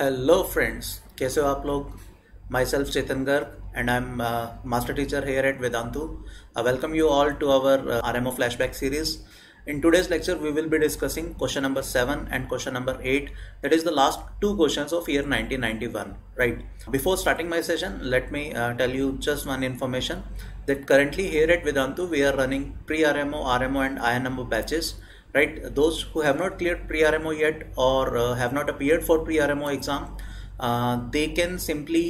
Hello friends, कैसे हो आप लोग। Myself Chetan Garg and I am master teacher here at Vedantu. I welcome you all to our RMO flashback series. In today's lecture, we will be discussing question number 7 and question number 8. That is the last two questions of year 1991, right? Before starting my session, let me tell you just one information that currently here at Vedantu, we are running pre-RMO, RMO and INMO batches, right? Those who have not cleared pre-RMO yet or have not appeared for pre-RMO exam, they can simply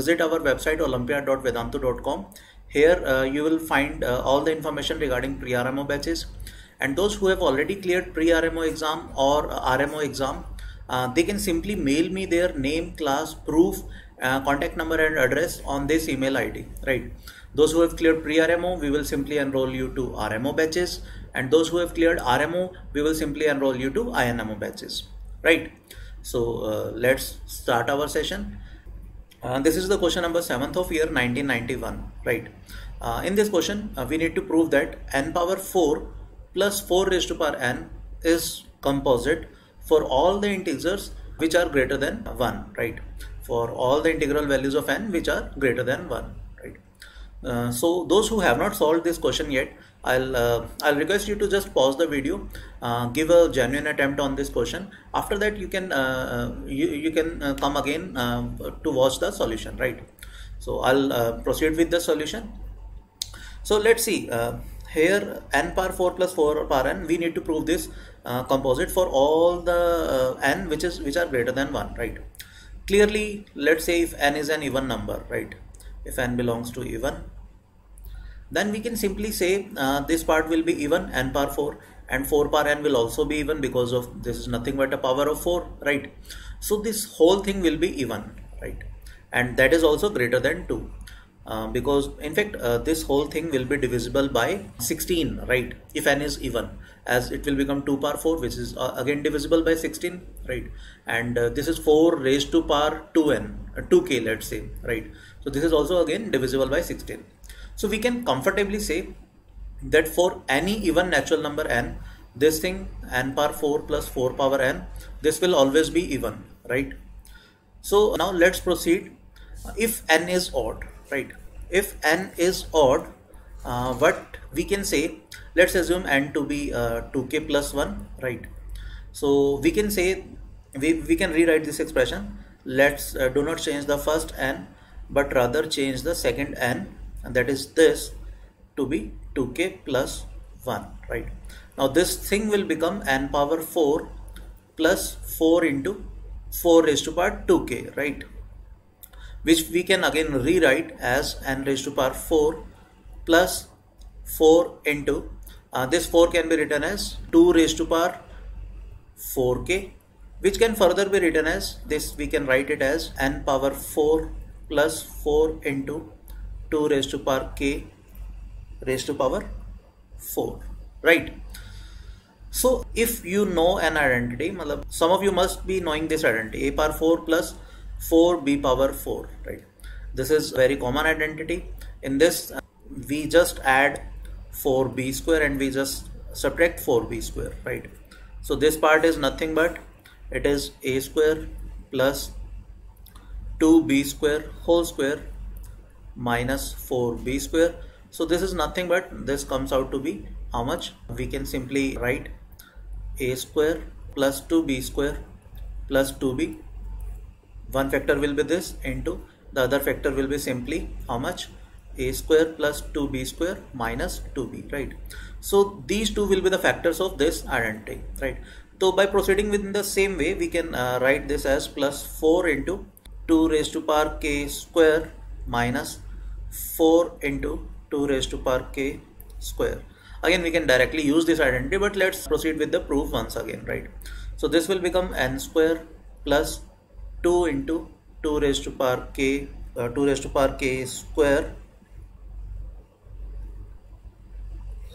visit our website olympia.vedantu.com. Here you will find all the information regarding pre-RMO batches. And those who have already cleared pre-RMO exam or RMO exam, they can simply mail me their name, class, proof, contact number and address on this email ID, right? Those who have cleared pre-RMO, we will simply enroll you to RMO batches, and those who have cleared RMO, we will simply enroll you to INMO batches, right? So let's start our session. This is the question number 7th of year 1991, right? In this question, we need to prove that n power 4 plus 4 raised to power n is composite for all the integers which are greater than 1, right? For all the integral values of n which are greater than 1, right? So those who have not solved this question yet, I'll request you to just pause the video, give a genuine attempt on this question. After that, you can come again to watch the solution, right? So I'll proceed with the solution. So let's see. Here n power 4 plus 4 power n, we need to prove this composite for all the n which are greater than 1, right? Clearly, let's say if n is an even number, right? If n belongs to even, then we can simply say this part will be even, n power 4, and 4 power n will also be even because of this is nothing but a power of 4, right? So this whole thing will be even, right? And that is also greater than 2. Because in fact this whole thing will be divisible by 16, right? If n is even, as it will become 2 power 4, which is again divisible by 16, right? And this is 4 raised to power 2k, let's say, right? So this is also again divisible by 16. So we can comfortably say that for any even natural number n, this thing n power 4 plus 4 power n, this will always be even, right? So now let's proceed. If n is odd, right? If n is odd, what we can say, let's assume n to be 2k plus 1, right? So we can say, we can rewrite this expression. Let's do not change the first n, but rather change the second n, and that is this, to be 2k plus 1, right? Now this thing will become n power 4 plus 4 into 4 raised to power 2k, right? Which we can again rewrite as n raised to power 4 plus 4 into, this 4 can be written as 2 raised to power 4k, which can further be written as this, we can write it as n power 4 plus 4 into 2 raised to power k raised to power 4, right? So if you know an identity, some of you must be knowing this identity, a power 4 plus 4b power 4, right? This is very common identity. In this, we just add 4b square and we just subtract 4b square, right? So this part is nothing but it is a square plus 2b square whole square minus 4b square. So this is nothing but this comes out to be how much? We can simply write a square plus 2b square plus 2b. One factor will be this into the other factor will be simply how much? A square plus 2b square minus 2b, right? So these two will be the factors of this identity, right? So by proceeding within the same way, we can write this as plus 4 into 2 raised to power k square minus 4 into 2 raised to power k square. Again, we can directly use this identity, but let's proceed with the proof once again, right? So this will become n square plus 2 into 2 raised to power k, 2 raised to power k square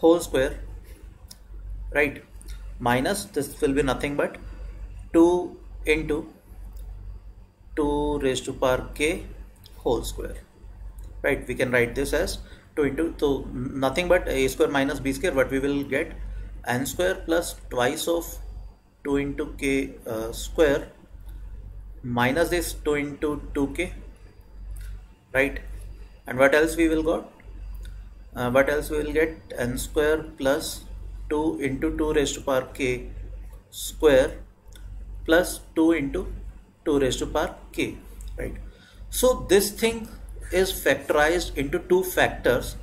whole square, right? Minus this will be nothing but 2 into 2 raised to power k whole square, right? We can write this as 2 into, so nothing but a square minus b square, but we will get n square plus twice of 2 into k square minus this 2 into 2k, right? And what else we will got? What else we will get? N square plus 2 into 2 raised to power k square plus 2 into 2 raised to power k, right? So this thing is factorized into two factors,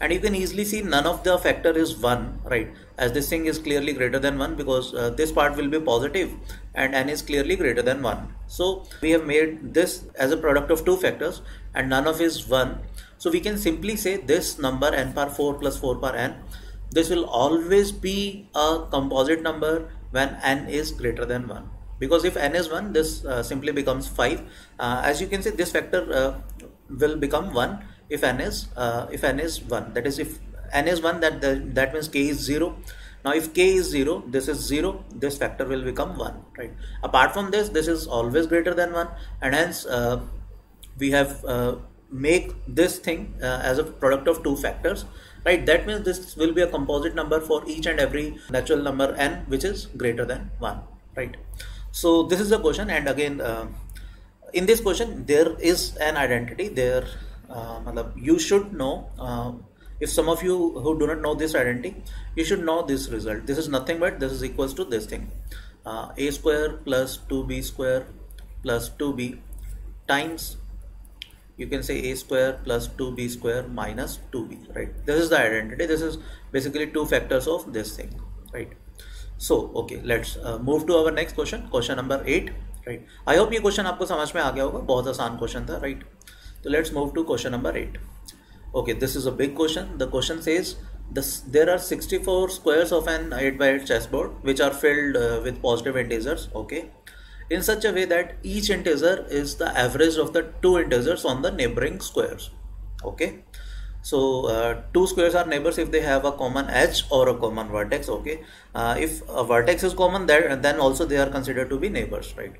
and you can easily see none of the factor is 1, right? As this thing is clearly greater than 1, because this part will be positive and n is clearly greater than 1. So we have made this as a product of two factors and none of is 1. So we can simply say this number n power 4 plus 4 power n, this will always be a composite number when n is greater than 1. Because if n is 1, this simply becomes 5. As you can see, this factor will become 1 if n is 1, that is if n is 1, that means k is 0. Now if k is 0, this is 0, this factor will become 1, right? Apart from this, this is always greater than 1, and hence we have make this thing as a product of two factors, right? That means this will be a composite number for each and every natural number n which is greater than 1, right? So this is the question, and again in this question there is an identity there. You should know, if some of you who do not know this identity, you should know this result. This is nothing but this is equals to this thing, a square plus 2b square plus 2b times, you can say a square plus 2b square minus 2b, right? This is the identity. This is basically two factors of this thing, right? So okay, let's move to our next question, question number 8, right? I hope ये question आपको समझ में आ गया होगा, बहुत आसान question था, right? So let's move to question number 8. Okay, this is a big question. The question says there are 64 squares of an 8x8 chessboard which are filled with positive integers, okay, in such a way that each integer is the average of the two integers on the neighboring squares, okay. So two squares are neighbors if they have a common edge or a common vertex, okay. If a vertex is common, then also they are considered to be neighbors, right?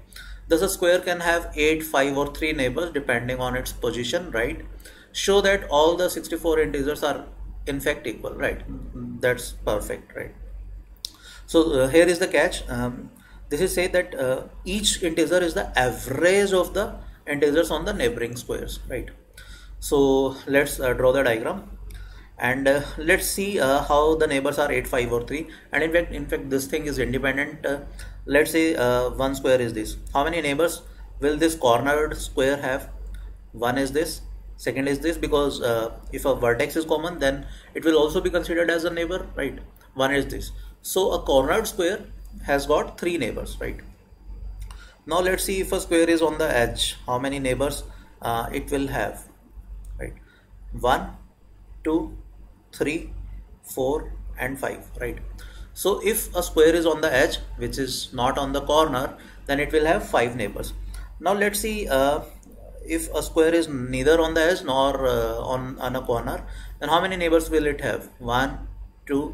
Thus a square can have 8, 5 or 3 neighbors depending on its position, right? Show that all the 64 integers are in fact equal, right? That's perfect, right? So here is the catch. This is say that each integer is the average of the integers on the neighboring squares, right? So let's draw the diagram and let's see how the neighbors are 8, 5 or 3, and in fact this thing is independent. Let's say one square is this. How many neighbors will this cornered square have? One is this, second is this, because if a vertex is common, then it will also be considered as a neighbor, right? One is this. So a cornered square has got 3 neighbors, right? Now let's see if a square is on the edge, how many neighbors it will have, right? 1, 2, 3, 4 and 5, right? So if a square is on the edge which is not on the corner, then it will have 5 neighbors. Now let's see if a square is neither on the edge nor on a corner, then how many neighbors will it have? 1, 2,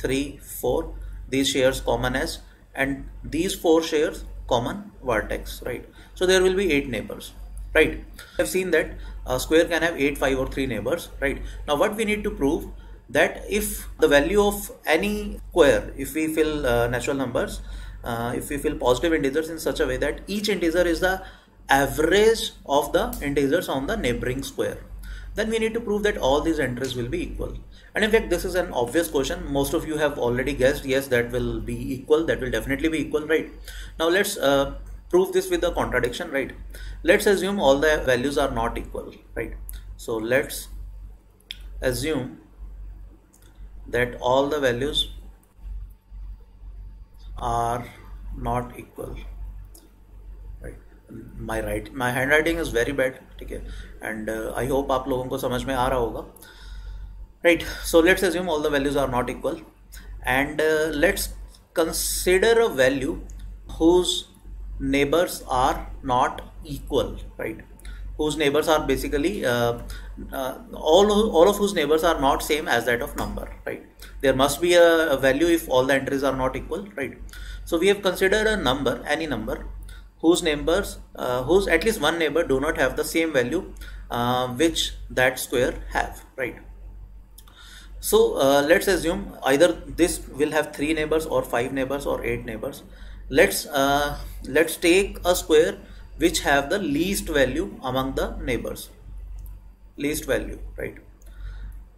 3, 4, these shares common edge and these 4 shares common vertex, right? So there will be 8 neighbors, right? I've seen that a square can have 8, 5 or 3 neighbors, right? Now what we need to prove that if the value of any square, if we fill natural numbers, if we fill positive integers in such a way that each integer is the average of the integers on the neighboring square, then we need to prove that all these entries will be equal. And in fact this is an obvious question, most of you have already guessed, yes, that will be equal, that will definitely be equal, right? Now let's prove this with a contradiction, right? Let's assume all the values are not equal, right? So let's assume that all the values are not equal, right? My handwriting is very bad, okay? And I hope aap logon ko samajh mein aa raha hoga, right? So let's assume all the values are not equal, and let's consider a value whose neighbors are not equal, right? Whose neighbors are basically all of whose neighbors are not same as that of number, right? There must be a value if all the entries are not equal, right? So we have considered a number, any number whose neighbors whose at least one neighbor do not have the same value which that square have, right? So let's assume either this will have 3 neighbors or 5 neighbors or 8 neighbors. Let's take a square which have the least value among the neighbors. Least value, right?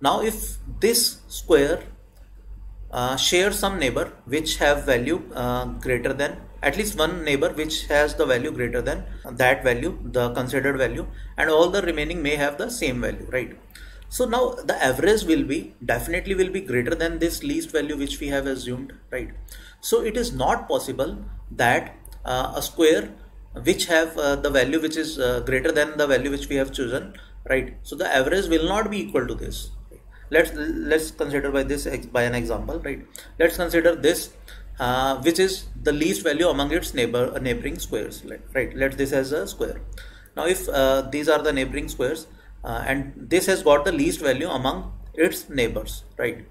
Now if this square shares some neighbor which have value greater than, at least one neighbor which has the value greater than that value, the considered value, and all the remaining may have the same value, right? So now the average will be definitely will be greater than this least value which we have assumed, right? So it is not possible that a square which have the value which is greater than the value which we have chosen, right? So the average will not be equal to this. Let's consider by an example, right? Let's consider this which is the least value among its neighboring squares, right? Let this as a square. Now if these are the neighboring squares and this has got the least value among its neighbors, right?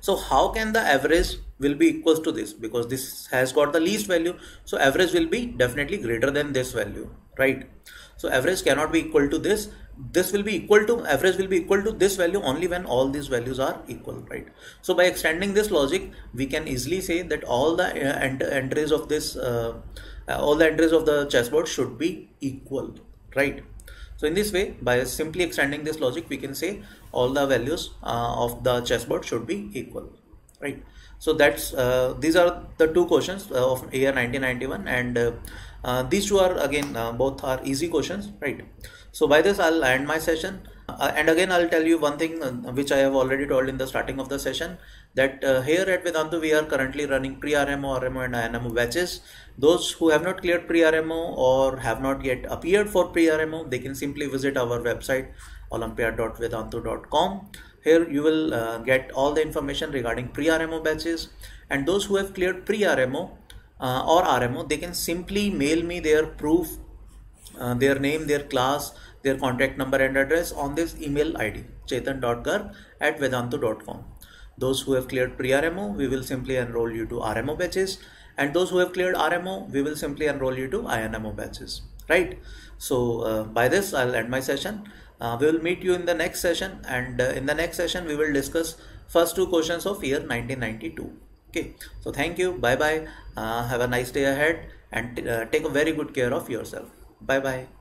So how can the average will be equals to this? Because this has got the least value, so average will be definitely greater than this value, right? So average cannot be equal to this. This will be equal to, average will be equal to this value only when all these values are equal, right? So by extending this logic, we can easily say that all the entries of this, all the entries of the chessboard should be equal, right? So in this way, by simply extending this logic, we can say all the values of the chessboard should be equal, right? So that's these are the two questions of year 1991, and these two are again both are easy questions, right? So by this I'll end my session, and again I'll tell you one thing which I have already told in the starting of the session, that here at Vedantu we are currently running pre-RMO, RMO and INMO batches. Those who have not cleared pre-RMO or have not yet appeared for pre-RMO, they can simply visit our website olympia.vedantu.com. Here you will get all the information regarding pre-RMO batches, and those who have cleared pre-RMO or RMO, they can simply mail me their proof, their name, their class, their contact number and address on this email ID chetan.garg@vedantu.com. Those who have cleared pre-RMO, we will simply enroll you to RMO batches, and those who have cleared RMO, we will simply enroll you to INMO batches, right? So by this I'll end my session. We will meet you in the next session, and in the next session we will discuss first two questions of year 1992. Okay, so thank you, bye bye, have a nice day ahead, and take a very good care of yourself. Bye bye.